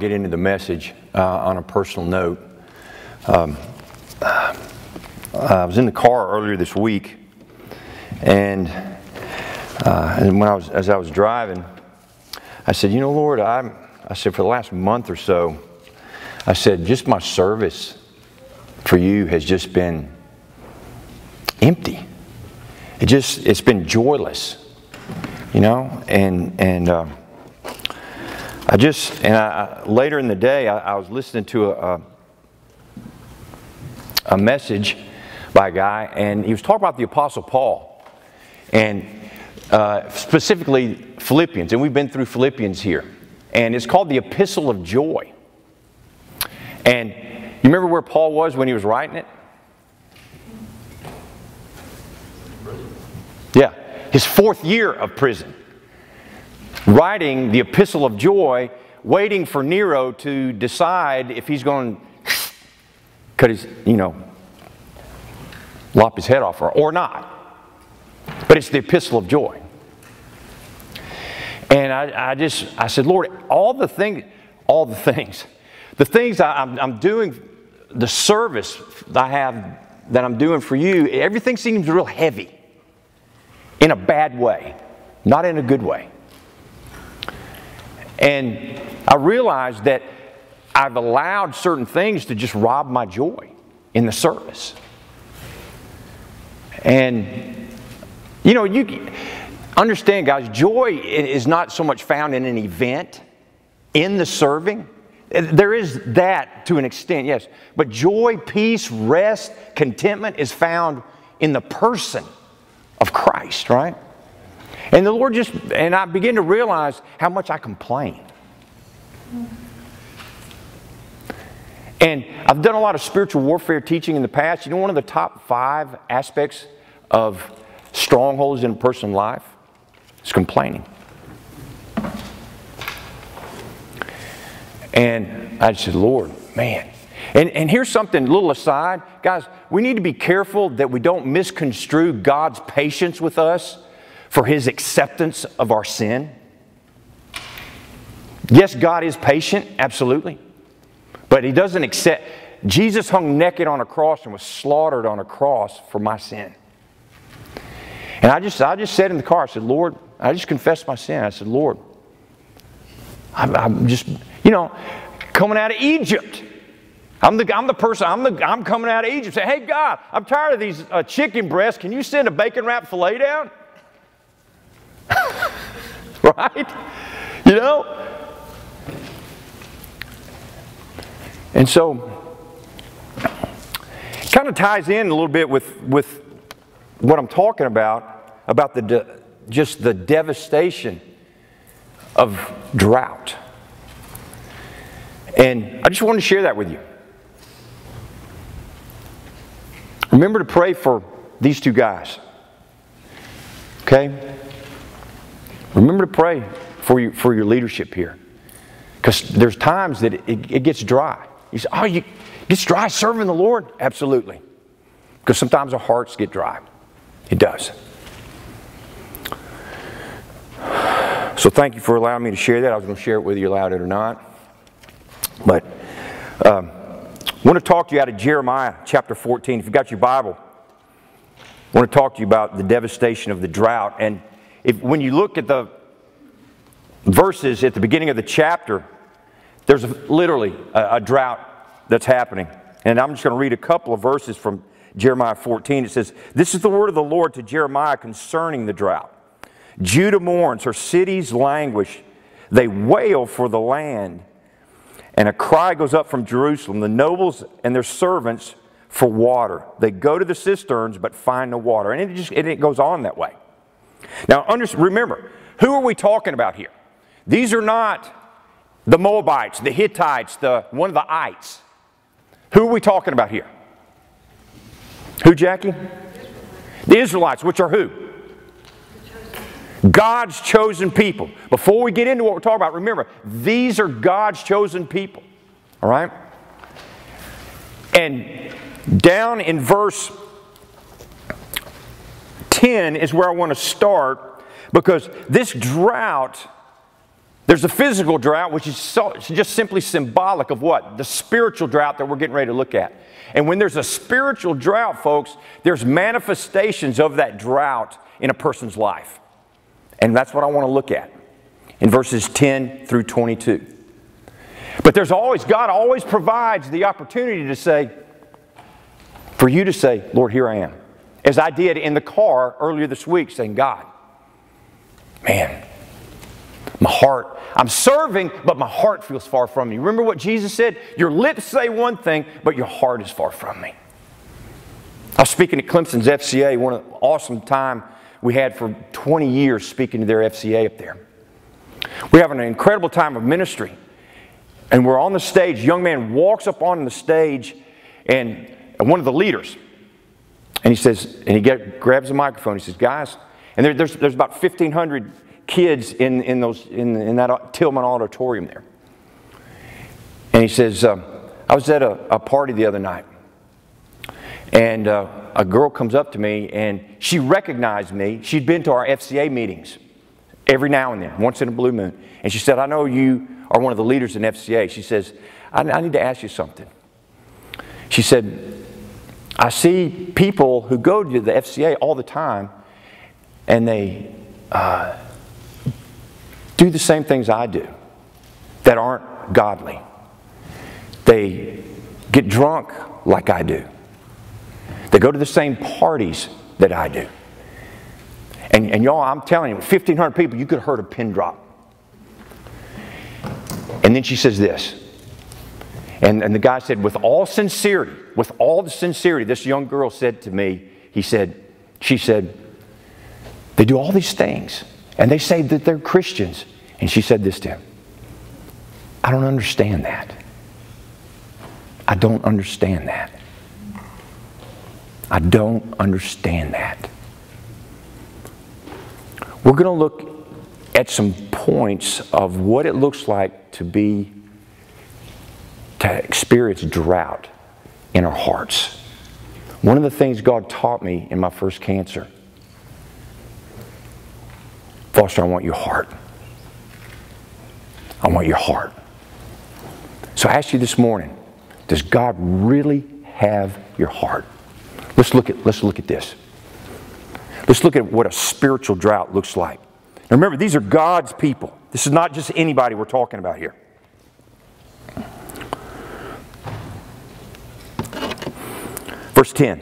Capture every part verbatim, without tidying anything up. Get into the message uh, on a personal note. Um, I was in the car earlier this week, and, uh, and when I was as I was driving, I said, "You know, Lord, I I said for the last month or so, I said just my service for you has just been empty. It just it's been joyless, you know, and and." Uh, I just, and I, later in the day, I, I was listening to a, a, a message by a guy, and he was talking about the Apostle Paul, and uh, specifically Philippians, and we've been through Philippians here, and it's called the Epistle of Joy. And you remember where Paul was when he was writing it? Yeah, his fourth year of prison. Writing the Epistle of Joy, waiting for Nero to decide if he's going to cut his, you know, lop his head off or, or not. But it's the Epistle of Joy. And I, I just, I said, Lord, all the things, all the things, the things I, I'm, I'm doing, the service that I have, that I'm doing for you, everything seems real heavy in a bad way, not in a good way. And I realized that I've allowed certain things to just rob my joy in the service. And, you know, you understand, guys, joy is not so much found in an event, in the serving. There is that to an extent, yes. But joy, peace, rest, contentment is found in the person of Christ, right? And the Lord just, and I begin to realize how much I complain. And I've done a lot of spiritual warfare teaching in the past. You know, one of the top five aspects of strongholds in a person's life is complaining. And I just said, Lord, man. And, and here's something, a little aside. Guys, we need to be careful that we don't misconstrue God's patience with us for His acceptance of our sin. Yes, God is patient, absolutely. But He doesn't accept. Jesus hung naked on a cross and was slaughtered on a cross for my sin. And I just, I just said in the car, I said, Lord, I just confessed my sin. I said, Lord, I'm, I'm just, you know, coming out of Egypt. I'm the, I'm the person, I'm, the, I'm coming out of Egypt. Say, hey, God, I'm tired of these uh, chicken breasts. Can you send a bacon-wrapped filet down? Right? You know? And so, it kind of ties in a little bit with, with what I'm talking about, about the de just the devastation of drought. And I just wanted to share that with you. Remember to pray for these two guys. Okay? Remember to pray for your, for your leadership here. Because there's times that it, it, it gets dry. You say, oh, you, it gets dry serving the Lord? Absolutely. Because sometimes our hearts get dry. It does. So thank you for allowing me to share that. I was going to share it whether you allowed it or not. But um, I want to talk to you out of Jeremiah chapter fourteen. If you've got your Bible, I want to talk to you about the devastation of the drought. And If, when you look at the verses at the beginning of the chapter, there's a, literally a, a drought that's happening. And I'm just going to read a couple of verses from Jeremiah fourteen. It says, this is the word of the Lord to Jeremiah concerning the drought. Judah mourns, her cities languish. They wail for the land. And a cry goes up from Jerusalem, the nobles and their servants for water. They go to the cisterns but find no water. And it, just, it, it goes on that way. Now, remember, who are we talking about here? These are not the Moabites, the Hittites, the one of the ites. Who are we talking about here? Who, Jackie? The Israelites, which are who? God's chosen people. Before we get into what we're talking about, remember, these are God's chosen people. All right? And down in verse ten is where I want to start, because this drought There's a physical drought, which is so, just simply symbolic of what? The spiritual drought that we're getting ready to look at. And when there's a spiritual drought, folks, there's manifestations of that drought in a person's life. And that's what I want to look at in verses ten through twenty-two. But there's always, God always provides the opportunity to say, for you to say, Lord, here I am. As I did in the car earlier this week, saying, God, man, my heart, I'm serving, but my heart feels far from me. Remember what Jesus said? Your lips say one thing, but your heart is far from me. I was speaking at Clemson's F C A, one of the awesome time we had for twenty years speaking to their F C A up there. We're having an incredible time of ministry. And we're on the stage. A young man walks up on the stage, and one of the leaders, and he says, and he get, grabs the microphone. He says, guys, and there, there's, there's about fifteen hundred kids in, in, those, in, in that Tillman Auditorium there. And he says, um, I was at a, a party the other night, and uh, a girl comes up to me, and she recognized me. She'd been to our F C A meetings every now and then, once in a blue moon. And she said, I know you are one of the leaders in F C A. She says, I, I need to ask you something. She said, I see people who go to the F C A all the time, and they uh, do the same things I do that aren't godly. They get drunk like I do. They go to the same parties that I do. And, and y'all, I'm telling you, fifteen hundred people, you could have heard a pin drop. And then she says this. And, and the guy said, with all sincerity, with all the sincerity, this young girl said to me, he said, she said, they do all these things, and they say that they're Christians. And she said this to him, I don't understand that. I don't understand that. I don't understand that. We're going to look at some points of what it looks like to be to experience drought in our hearts. One of the things God taught me in my first cancer, Foster, I want your heart. I want your heart. So I ask you this morning, does God really have your heart? Let's look at, let's look at this. Let's look at what a spiritual drought looks like. Now remember, these are God's people. This is not just anybody we're talking about here. Verse ten.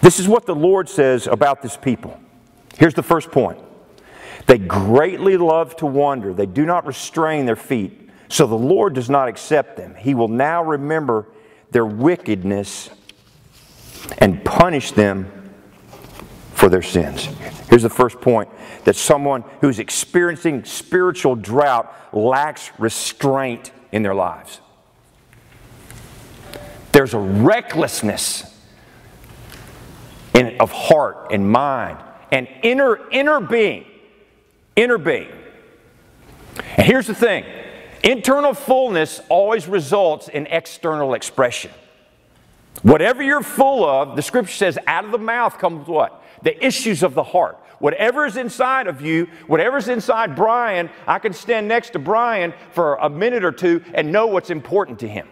This is what the Lord says about this people. Here's the first point. They greatly love to wander. They do not restrain their feet. So the Lord does not accept them. He will now remember their wickedness and punish them for their sins. Here's the first point. That someone who's experiencing spiritual drought lacks restraint in their lives. There's a recklessness in, of heart and mind and inner, inner being. Inner being. And here's the thing. Internal fullness always results in external expression. Whatever you're full of, the Scripture says, out of the mouth comes what? The issues of the heart. Whatever is inside of you, whatever is inside Brian, I can stand next to Brian for a minute or two and know what's important to him.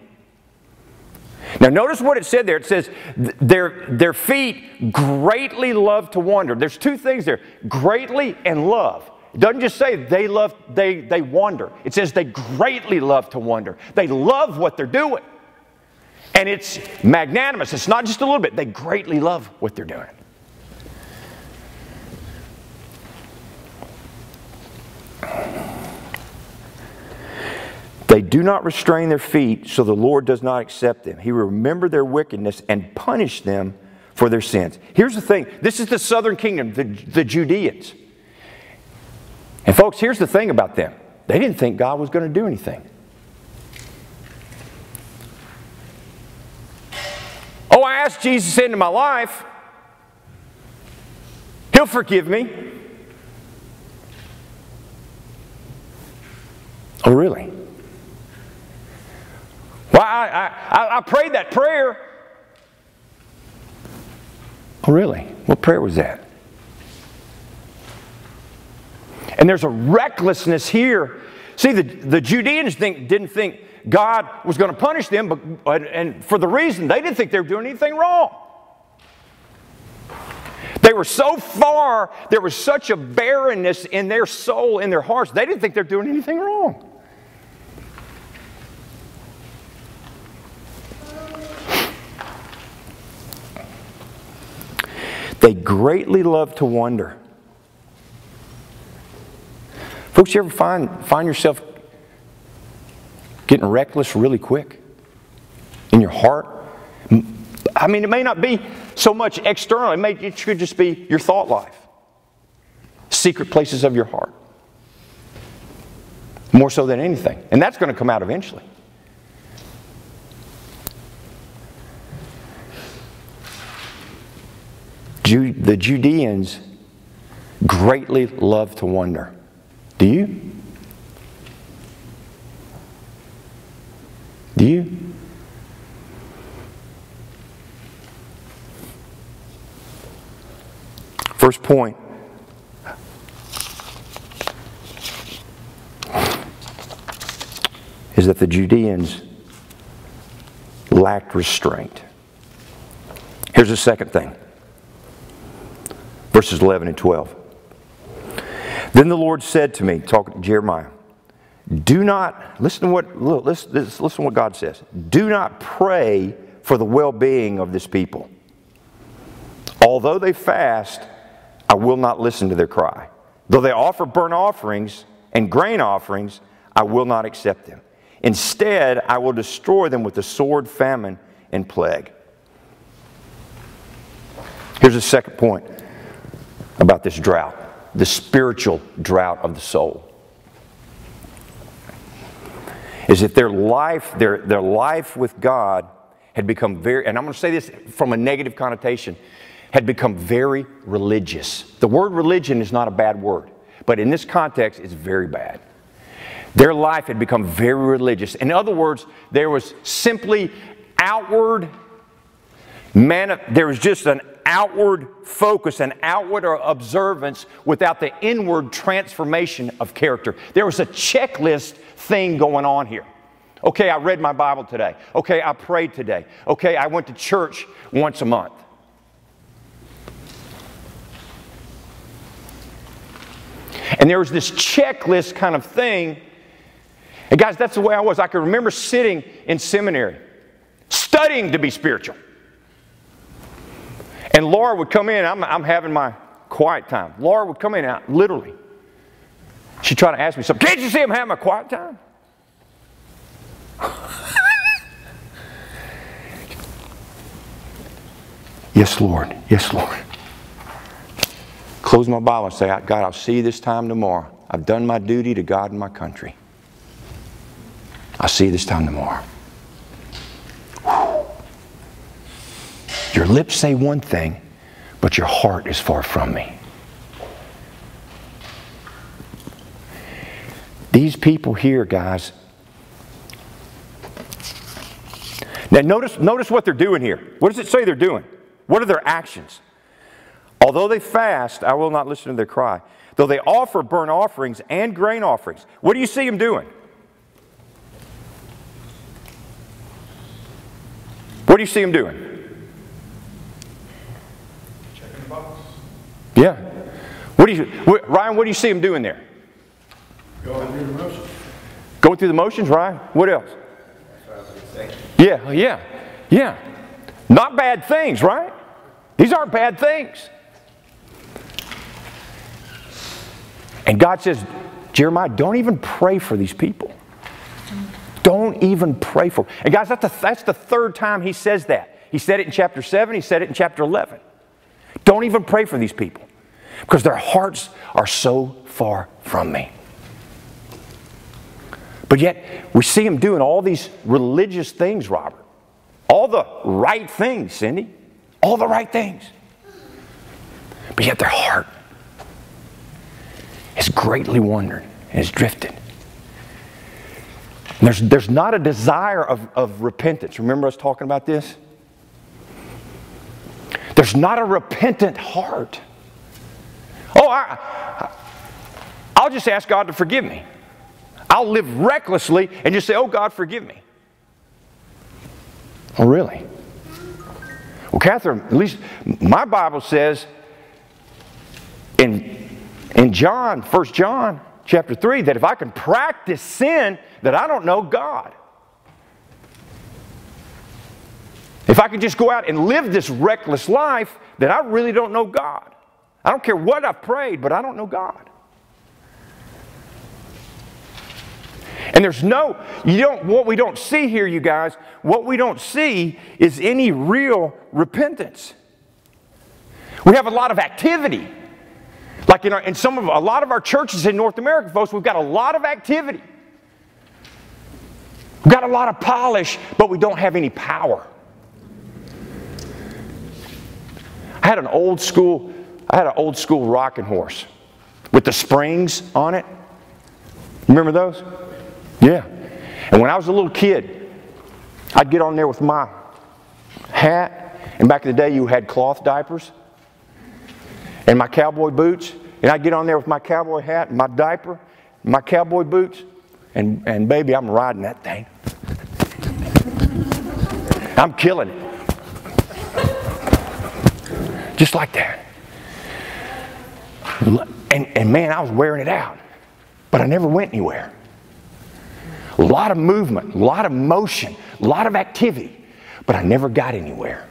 Now notice what it said there. It says their, their feet greatly love to wander. There's two things there, greatly and love. It doesn't just say they love, they, they wander. It says they greatly love to wander. They love what they're doing. And it's magnanimous. It's not just a little bit. They greatly love what they're doing. They do not restrain their feet, so the Lord does not accept them. He will remember their wickedness and punish them for their sins. Here's the thing. This is the southern kingdom, the, the Judeans. And folks, here's the thing about them. They didn't think God was going to do anything. Oh, I asked Jesus into my life. He'll forgive me. Oh, really? Well, I, I, I prayed that prayer. Oh, really? What prayer was that? And there's a recklessness here See, the, the Judeans think, didn't think God was going to punish them, but, and for the reason they didn't think they were doing anything wrong. They were so far, there was such a barrenness in their soul, in their hearts, they didn't think they were doing anything wrong. They greatly love to wonder. Folks, you ever find, find yourself getting reckless really quick in your heart? I mean, it may not be so much external. It, may, it could just be your thought life, secret places of your heart, more so than anything. And that's going to come out eventually. Ju- the Judeans greatly love to wonder. Do you? Do you? First point. Is that the Judeans lacked restraint. Here's the second thing. Verses eleven and twelve. Then the Lord said to me, talking to Jeremiah, do not, listen to what, look, listen, listen to what God says. Do not pray for the well-being of this people. Although they fast, I will not listen to their cry. Though they offer burnt offerings and grain offerings, I will not accept them. Instead, I will destroy them with the sword, famine, and plague. Here's the second point about this drought, the spiritual drought of the soul, is that their life, their, their life with God had become very, and I'm going to say this from a negative connotation, had become very religious. The word religion is not a bad word, but in this context, it's very bad. Their life had become very religious. In other words, there was simply outward, mani- there was just an outward focus and outward observance without the inward transformation of character. There was a checklist thing going on here. Okay, I read my Bible today. Okay, I prayed today. Okay, I went to church once a month. And there was this checklist kind of thing. And guys, that's the way I was. I can remember sitting in seminary, studying to be spiritual. And Laura would come in, I'm, I'm having my quiet time. Laura would come in, and I, literally, she'd try to ask me something. Can't you see I'm having my quiet time? Yes, Lord. Yes, Lord. Close my Bible and say, God, I'll see you this time tomorrow. I've done my duty to God and my country. I'll see you this time tomorrow. Your lips say one thing, but your heart is far from me. These people here, guys. Now notice, notice what they're doing here. What does it say they're doing? What are their actions? Although they fast, I will not listen to their cry. Though they offer burnt offerings and grain offerings. What do you see them doing? What do you see them doing? Yeah. What do you, what, Ryan, what do you see him doing there? Going through the motions. Going through the motions, Ryan? What else? Yeah, yeah, yeah. Not bad things, right? These aren't bad things. And God says, Jeremiah, don't even pray for these people. Don't even pray for them. And guys, that's the, that's the third time he says that. He said it in chapter seven. He said it in chapter eleven. Don't even pray for these people because their hearts are so far from me. But yet, we see them doing all these religious things, Robert. All the right things, Cindy. All the right things. But yet their heart has greatly wandered and has drifted. And there's, there's not a desire of, of repentance. Remember us talking about this? There's not a repentant heart. Oh, I, I'll just ask God to forgive me. I'll live recklessly and just say, oh, God, forgive me. Oh, really? Well, Catherine, at least my Bible says in, in John, First John chapter three, that if I can practice sin, that I don't know God. If I can just go out and live this reckless life, then I really don't know God. I don't care what I've prayed, but I don't know God. And there's no, you don't, what we don't see here, you guys, what we don't see is any real repentance. We have a lot of activity. Like in, our, in some of, a lot of our churches in North America, folks, we've got a lot of activity. We've got a lot of polish, but we don't have any power. I had an old school, I had an old school rocking horse with the springs on it. Remember those? Yeah. And when I was a little kid, I'd get on there with my hat, and back in the day you had cloth diapers, and my cowboy boots, and I'd get on there with my cowboy hat, and my diaper, and my cowboy boots, and, and baby, I'm riding that thing. I'm killing it. Just like that. And, and man, I was wearing it out. But I never went anywhere. A lot of movement, a lot of motion, a lot of activity. But I never got anywhere.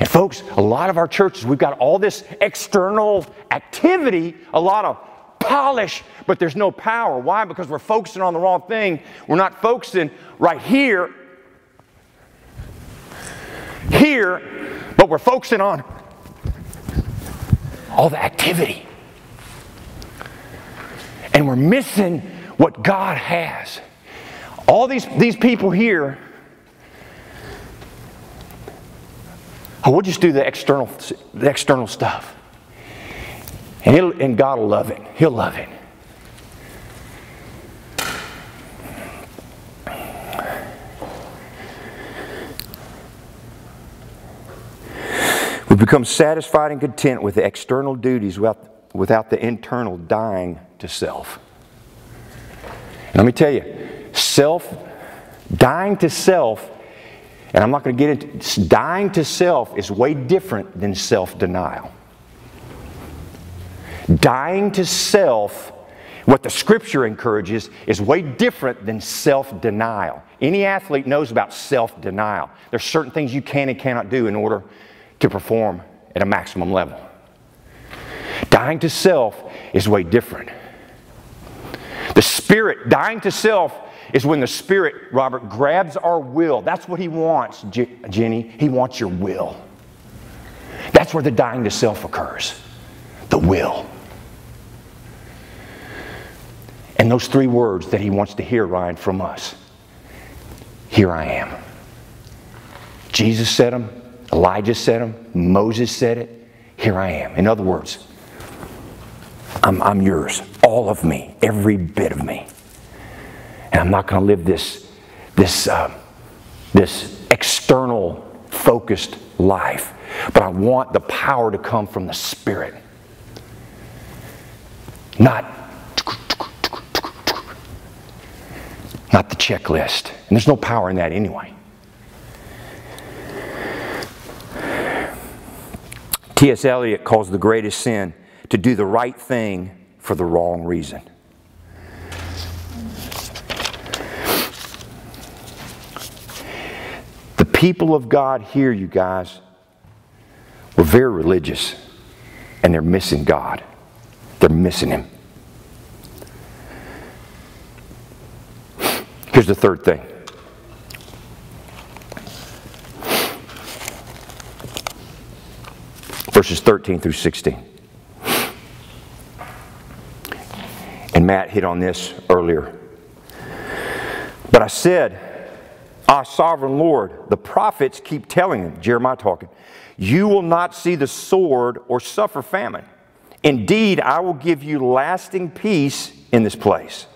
And folks, a lot of our churches, we've got all this external activity, a lot of polish, but there's no power. Why? Because we're focusing on the wrong thing. We're not focusing right here. Here. But we're focusing on all the activity. And we're missing what God has. All these, these people here, oh, we'll just do the external, the external stuff. And, it'll, and God will love it. He'll love it. We become satisfied and content with the external duties without, without the internal dying to self. And let me tell you, self, dying to self, and I'm not going to get into, dying to self is way different than self-denial. Dying to self, what the Scripture encourages, is way different than self-denial. Any athlete knows about self-denial. There's certain things you can and cannot do in order to perform at a maximum level. Dying to self is way different. The Spirit, dying to self is when the Spirit, Robert, grabs our will. That's what He wants, Jenny. He wants your will. That's where the dying to self occurs. The will. And those three words that He wants to hear, Ryan, from us. Here I am. Jesus said them. Elijah said them. Moses said it. Here I am. In other words, I'm, I'm yours. All of me. Every bit of me. And I'm not going to live this, this, uh, this external focused life. But I want the power to come from the Spirit. Not, not the checklist. And there's no power in that anyway. T S Eliot calls the greatest sin to do the right thing for the wrong reason. The people of God here, you guys, were very religious, and they're missing God. They're missing Him. Here's the third thing. Verses thirteen through sixteen. And Matt hit on this earlier. But I said, our sovereign Lord, the prophets keep telling him, Jeremiah talking, you will not see the sword or suffer famine. Indeed, I will give you lasting peace in this place.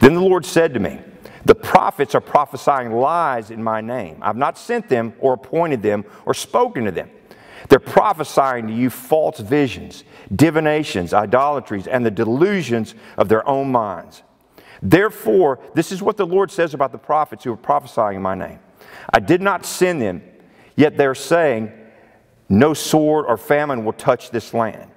Then the Lord said to me, the prophets are prophesying lies in my name. I've not sent them or appointed them or spoken to them. They're prophesying to you false visions, divinations, idolatries, and the delusions of their own minds. Therefore, this is what the Lord says about the prophets who are prophesying in my name. I did not send them, yet they're saying, no sword or famine will touch this land.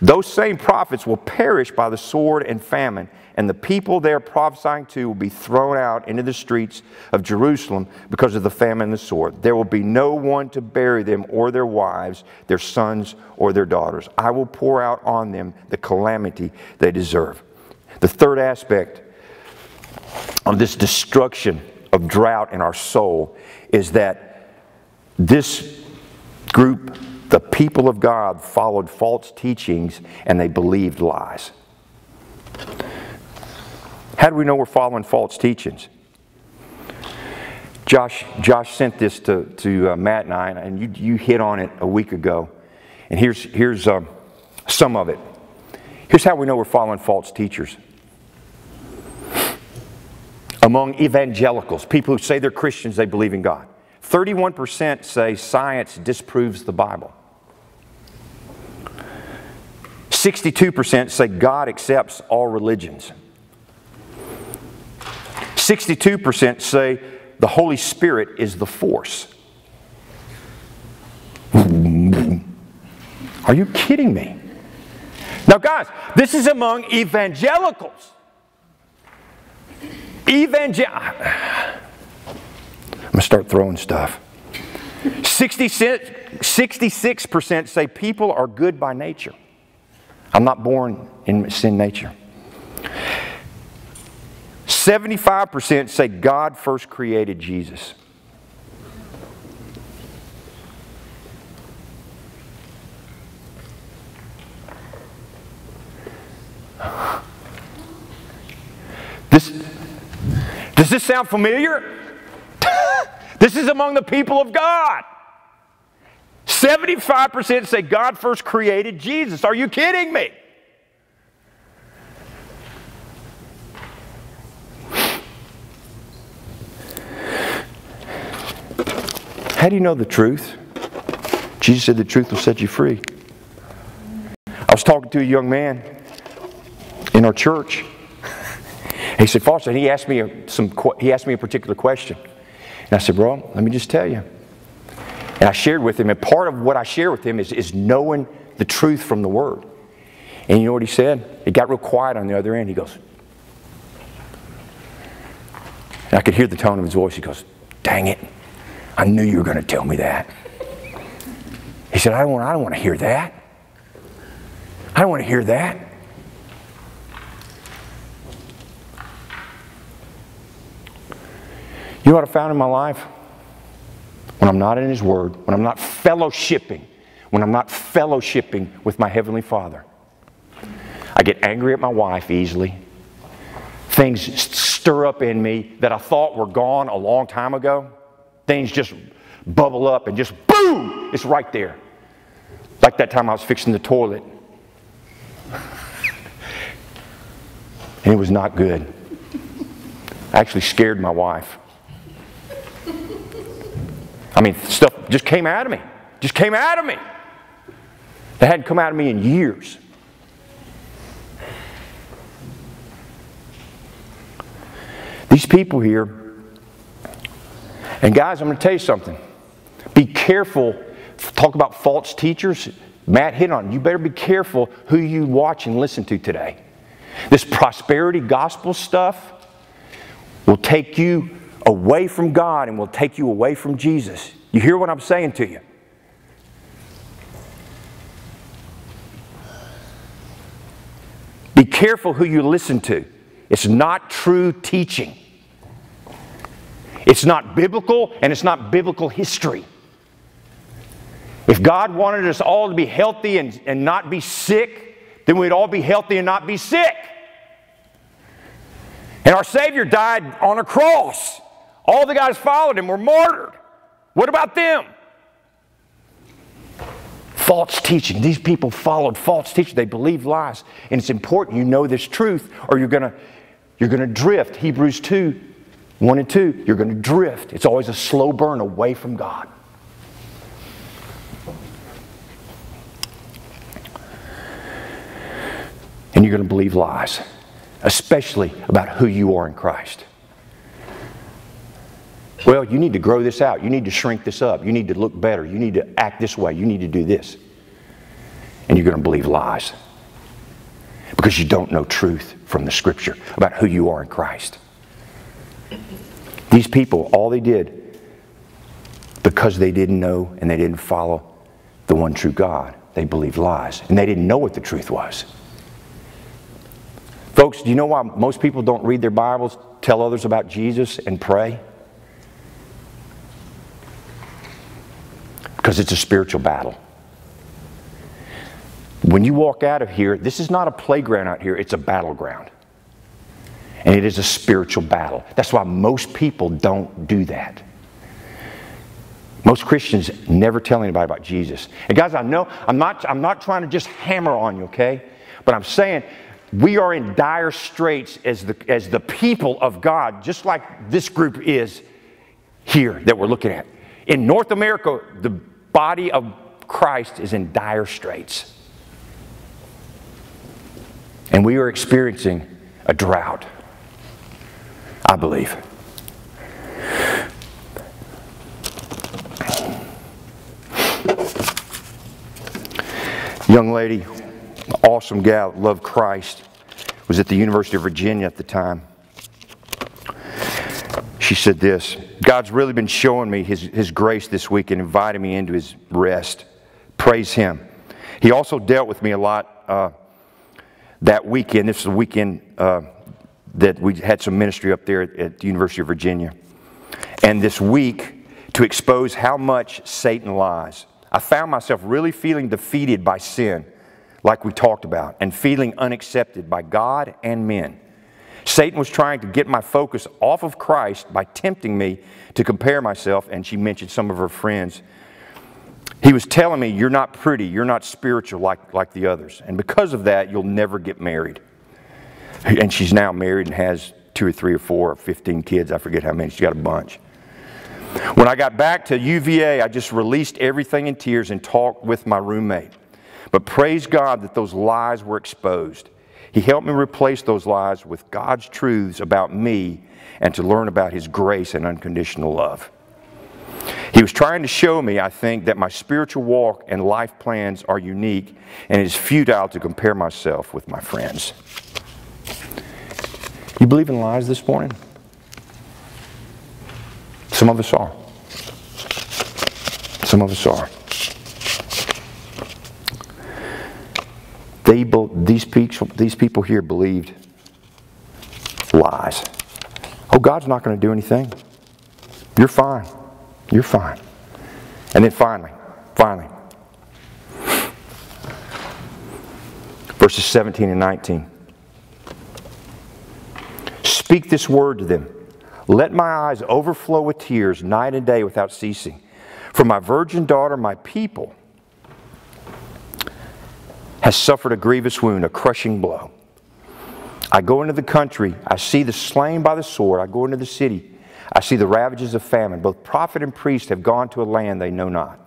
Those same prophets will perish by the sword and famine, and the people they are prophesying to will be thrown out into the streets of Jerusalem because of the famine and the sword. There will be no one to bury them or their wives, their sons or their daughters. I will pour out on them the calamity they deserve. The third aspect of this destruction of drought in our soul is that this group, the people of God, followed false teachings and they believed lies. How do we know we're following false teachings? Josh, Josh sent this to, to uh, Matt and I, and you, you hit on it a week ago. And here's, here's um, some of it. Here's how we know we're following false teachers. Among evangelicals, people who say they're Christians, they believe in God. thirty-one percent say science disproves the Bible. sixty-two percent say God accepts all religions. sixty-two percent say the Holy Spirit is the force. Are you kidding me? Now guys, this is among evangelicals. Evangel... I'm going to start throwing stuff. sixty-six percent say people are good by nature. I'm not born in sin nature. seventy-five percent say God first created Jesus. This, does this sound familiar? This is among the people of God. seventy-five percent say God first created Jesus. Are you kidding me? How do you know the truth? Jesus said the truth will set you free. I was talking to a young man in our church. He said, Foster, and he asked me a, some, he asked me a particular question. And I said, bro, let me just tell you. And I shared with him, and part of what I share with him is, is knowing the truth from the Word. And you know what he said? It got real quiet on the other end. He goes, and I could hear the tone of his voice. He goes, dang it, I knew you were going to tell me that. He said, I don't want, I don't want to hear that. I don't want to hear that. You know what I found in my life? When I'm not in His Word, when I'm not fellowshipping, when I'm not fellowshipping with my Heavenly Father, I get angry at my wife easily. Things stir up in me that I thought were gone a long time ago. Things just bubble up and just boom! It's right there. Like that time I was fixing the toilet. And it was not good. I actually scared my wife. I mean, stuff just came out of me. Just came out of me. That hadn't come out of me in years. These people here, and guys, I'm going to tell you something. Be careful. Talk about false teachers. Matt hit on it. You better be careful who you watch and listen to today. This prosperity gospel stuff will take you away from God and will take you away from Jesus. You hear what I'm saying to you? Be careful who you listen to. It's not true teaching. It's not biblical, and it's not biblical history. If God wanted us all to be healthy and, and not be sick, then we'd all be healthy and not be sick. And our Savior died on a cross. All the guys followed Him were martyred. What about them? False teaching. These people followed false teaching. They believed lies. And it's important you know this truth or you're going to you're going to drift. Hebrews two, one and two. You're going to drift. It's always a slow burn away from God. and you're going to believe lies, especially about who you are in Christ. Well, you need to grow this out. You need to shrink this up. You need to look better. You need to act this way. You need to do this. And you're going to believe lies because you don't know truth from the Scripture about who you are in Christ. These people, all they did, because they didn't know and they didn't follow the one true God, they believed lies. And they didn't know what the truth was. Folks, do you know why most people don't read their Bibles, tell others about Jesus, and pray? Because it's a spiritual battle. When you walk out of here, this is not a playground out here, it's a battleground. And it is a spiritual battle. That's why most people don't do that. Most Christians never tell anybody about Jesus. And guys, I know, I'm not, I'm not trying to just hammer on you, okay? But I'm saying we are in dire straits as the, as the people of God, just like this group is here that we're looking at. In North America, the body of Christ is in dire straits. And we are experiencing a drought, I believe. Young lady, awesome gal, loved Christ, was at the University of Virginia at the time. She said this: God's really been showing me His, His grace this week and inviting me into His rest. Praise Him. He also dealt with me a lot uh, that weekend. This is the weekend uh, that we had some ministry up there at, at the University of Virginia. And this week, to expose how much Satan lies, I found myself really feeling defeated by sin, like we talked about, and feeling unaccepted by God and men. Satan was trying to get my focus off of Christ by tempting me to compare myself, and she mentioned some of her friends. He was telling me, you're not pretty, you're not spiritual like, like the others, and because of that, you'll never get married. And she's now married and has two or three or four or fifteen kids, I forget how many, she's got a bunch. When I got back to U V A, I just released everything in tears and talked with my roommate. But praise God that those lies were exposed. He helped me replace those lies with God's truths about me and to learn about His grace and unconditional love. He was trying to show me, I think, that my spiritual walk and life plans are unique, and it is futile to compare myself with my friends. You believe in lies this morning? Some of us are. Some of us are. They be, these, people, these people here believed lies. Oh, God's not going to do anything. You're fine. You're fine. And then finally, finally, verses seventeen and nineteen. Speak this word to them. Let my eyes overflow with tears night and day without ceasing. For my virgin daughter, my people, has suffered a grievous wound, a crushing blow. I go into the country, I see the slain by the sword, I go into the city, I see the ravages of famine. Both prophet and priest have gone to a land they know not.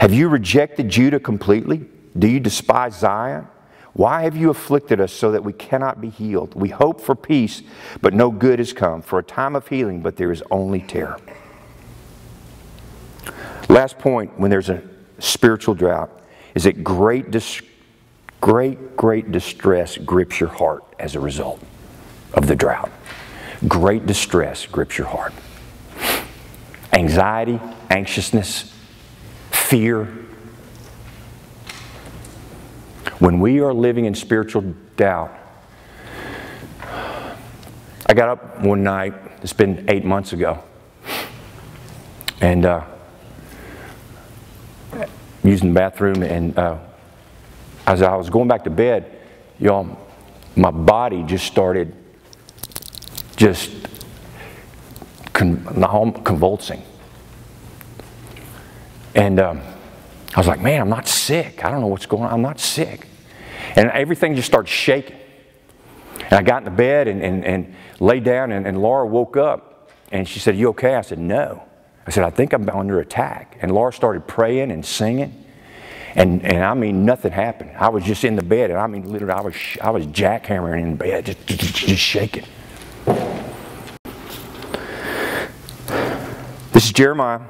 Have you rejected Judah completely? Do you despise Zion? Why have you afflicted us so that we cannot be healed? We hope for peace, but no good has come, for a time of healing, but there is only terror. Last point, when there's a spiritual drought, is that great, great, great distress grips your heart as a result of the drought. Great distress grips your heart. Anxiety, anxiousness, fear. When we are living in spiritual doubt, I got up one night, it's been eight months ago, and uh, using the bathroom, and uh, as I was going back to bed, y'all, my body just started just con convulsing. And um, I was like, man, I'm not sick. I don't know what's going on. I'm not sick. And everything just started shaking. And I got into bed and, and, and laid down, and, and Laura woke up, and she said, you okay? I said, no. I said, I think I'm under attack. And Laura started praying and singing. And, and I mean, nothing happened. I was just in the bed, and I mean, literally, I was, I was jackhammering in the bed, just, just, just shaking. This is Jeremiah.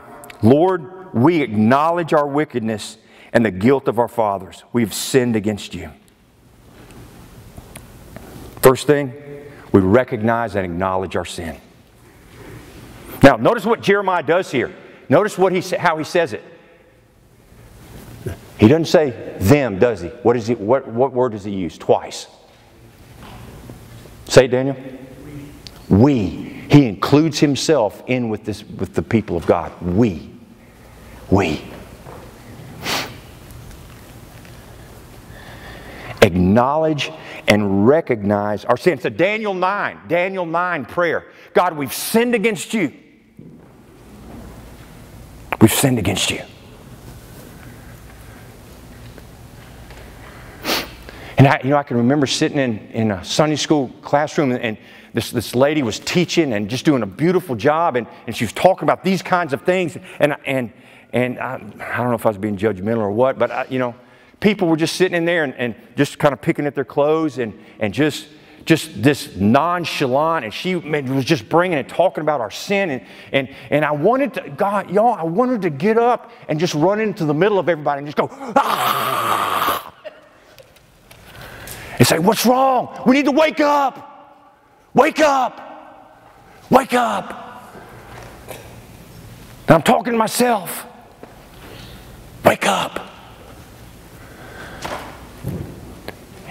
Lord, we acknowledge our wickedness and the guilt of our fathers. We have sinned against you. First thing, we recognize and acknowledge our sin. Now, notice what Jeremiah does here. Notice what he, how he says it. He doesn't say them, does he? What, is he what, what word does he use? Twice. Say it, Daniel. We. He includes himself in with, this, with the people of God. We. We. Acknowledge and recognize our sin. So Daniel nine. Daniel nine prayer. God, we've sinned against you. We've sinned against you. And I, you know, I can remember sitting in, in a Sunday school classroom, and this, this lady was teaching and just doing a beautiful job, and, and she was talking about these kinds of things. And, and, and I, I don't know if I was being judgmental or what, but, I, you know, people were just sitting in there and, and just kind of picking at their clothes and, and just, just this nonchalant. And she was just bringing and talking about our sin. And, and, and I wanted to, God, y'all, I wanted to get up and just run into the middle of everybody and just go, ah! And say, what's wrong? We need to wake up. Wake up. Wake up. And I'm talking to myself. Wake up.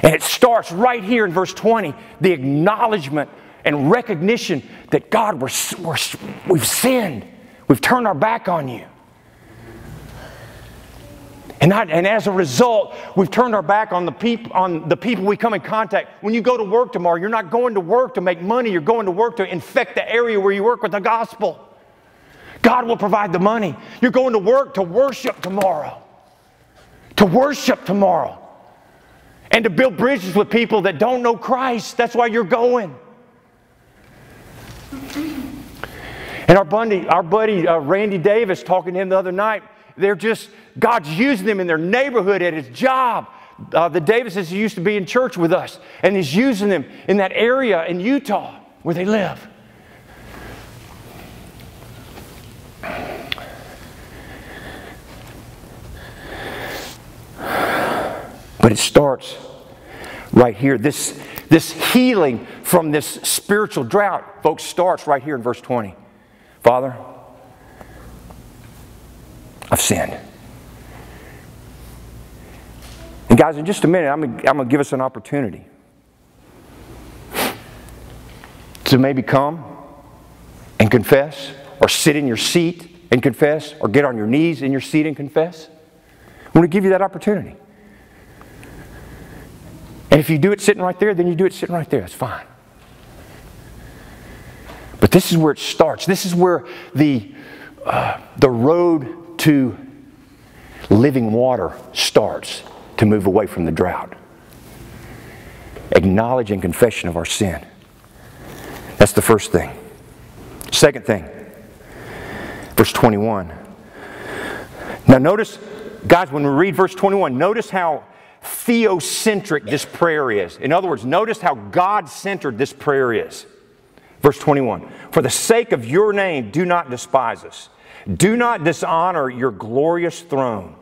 And it starts right here in verse twenty. The acknowledgement and recognition that God, we're, we're, we've sinned. We've turned our back on you. And, I, and as a result, we've turned our back on the, peop, on the people we come in contact. When you go to work tomorrow, you're not going to work to make money. You're going to work to infect the area where you work with the gospel. God will provide the money. You're going to work to worship tomorrow. To worship tomorrow. And to build bridges with people that don't know Christ. That's why you're going. And our buddy, our buddy uh, Randy Davis, talking to him the other night, they're just, God's using them in their neighborhood, at his job. Uh, the Davises used to be in church with us, and he's using them in that area in Utah where they live. But it starts right here. This, this healing from this spiritual drought, folks, starts right here in verse twenty. Father, I've sinned. And guys, in just a minute, I'm going to give us an opportunity to maybe come and confess, or sit in your seat and confess, or get on your knees in your seat and confess. I'm going to give you that opportunity. And if you do it sitting right there, then you do it sitting right there. That's fine. But this is where it starts. This is where the, uh, the road to living water starts to move away from the drought. Acknowledge and confession of our sin. That's the first thing. Second thing, verse twenty-one. Now notice, guys, when we read verse twenty-one, notice how theocentric this prayer is. In other words, notice how God-centered this prayer is. Verse twenty-one, for the sake of your name, do not despise us. Do not dishonor your glorious throne.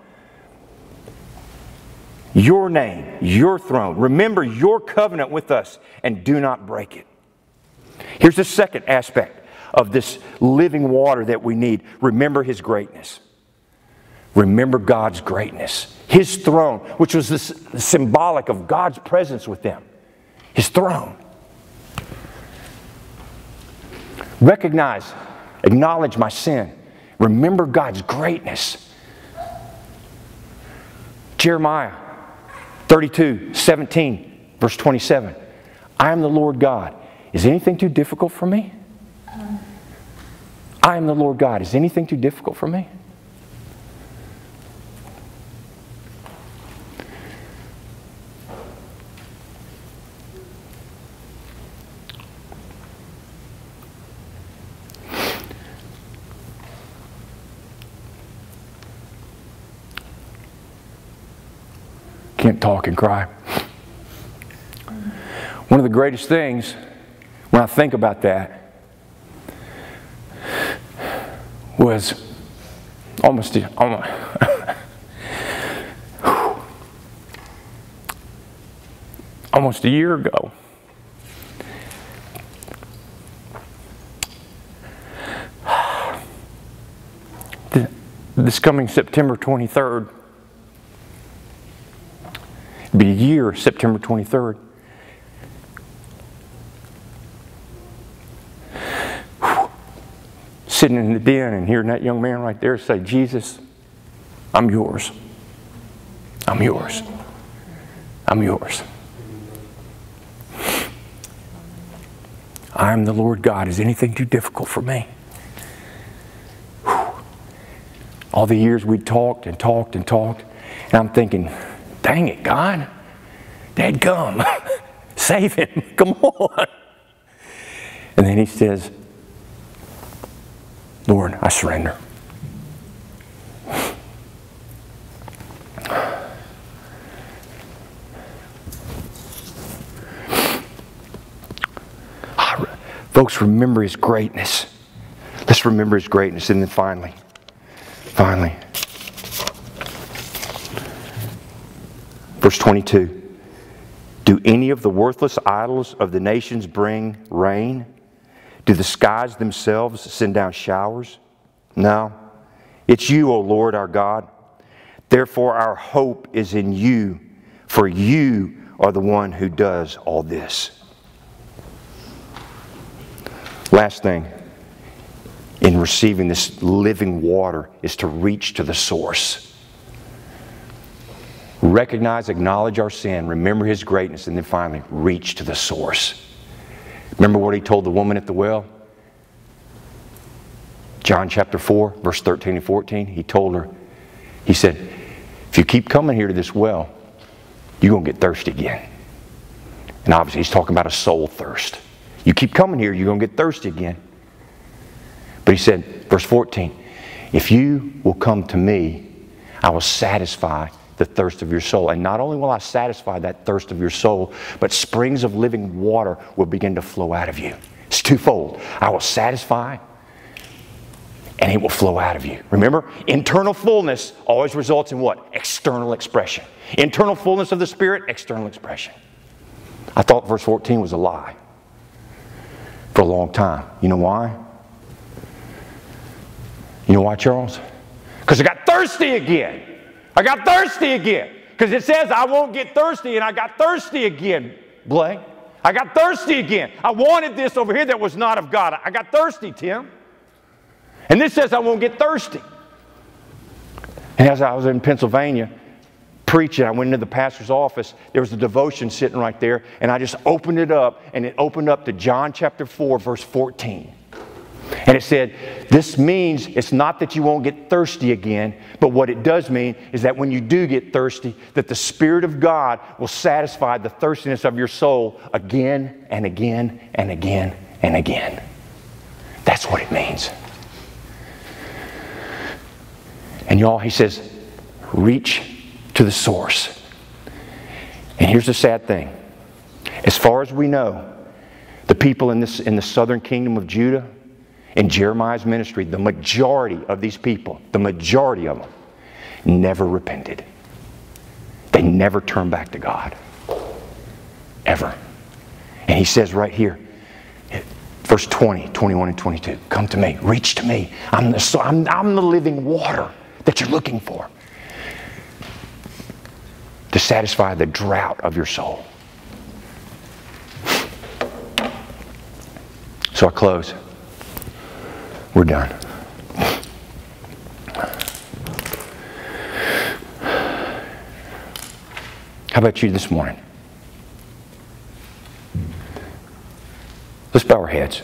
Your name, your throne. Remember your covenant with us and do not break it. Here's the second aspect of this living water that we need. Remember His greatness. Remember God's greatness. His throne, which was this symbolic of God's presence with them. His throne. Recognize, acknowledge my sin. Remember God's greatness. Jeremiah thirty-two, seventeen, verse twenty-seven. I am the Lord God. Is anything too difficult for me? I am the Lord God. Is anything too difficult for me? can't talk and cry. One of the greatest things, when I think about that, was almost, almost almost a year ago. This coming September twenty-third, it'd be a year, September twenty-third. Whew. Sitting in the den and hearing that young man right there say, "Jesus, I'm yours. I'm yours. I'm yours. I am the Lord God. Is anything too difficult for me?" All the years we talked and talked and talked, and I'm thinking, dang it, God, dadgum, save him, come on. And then he says, "Lord, I surrender." I, folks, remember his greatness. Let's remember his greatness. And then finally, Finally, verse twenty-two, "Do any of the worthless idols of the nations bring rain? Do the skies themselves send down showers? No, it's you, O Lord our God. Therefore our hope is in you, for you are the one who does all this." Last thing, in receiving this living water, is to reach to the source. Recognize, acknowledge our sin, remember his greatness, and then finally reach to the source. Remember what he told the woman at the well? John chapter four, verse thirteen and fourteen, he told her, he said, "If you keep coming here to this well, you're going to get thirsty again." And obviously he's talking about a soul thirst. You keep coming here, you're going to get thirsty again. But he said, verse fourteen, "If you will come to me, I will satisfy the thirst of your soul. And not only will I satisfy that thirst of your soul, but springs of living water will begin to flow out of you." It's twofold. I will satisfy, and it will flow out of you. Remember, internal fullness always results in what? External expression. Internal fullness of the Spirit, external expression. I thought verse fourteen was a lie for a long time. You know why? You know why, Charles? Because I got thirsty again. I got thirsty again. Because it says I won't get thirsty, and I got thirsty again, Blake. I got thirsty again. I wanted this over here that was not of God. I got thirsty, Tim. And this says I won't get thirsty. And as I was in Pennsylvania preaching, I went into the pastor's office. There was a devotion sitting right there, and I just opened it up, and it opened up to John chapter four, verse fourteen. And it said, this means it's not that you won't get thirsty again, but what it does mean is that when you do get thirsty, that the Spirit of God will satisfy the thirstiness of your soul again and again and again and again. That's what it means. And y'all, he says, reach to the source. And here's the sad thing. As far as we know, the people in, this, in the southern kingdom of Judah, in Jeremiah's ministry, the majority of these people, the majority of them, never repented. They never turned back to God. Ever. And he says right here, verse twenty, twenty-one and twenty-two, "Come to me, reach to me. I'm the, so I'm, I'm the living water that you're looking for to satisfy the drought of your soul." So I close. We're done. How about you this morning? Let's bow our heads.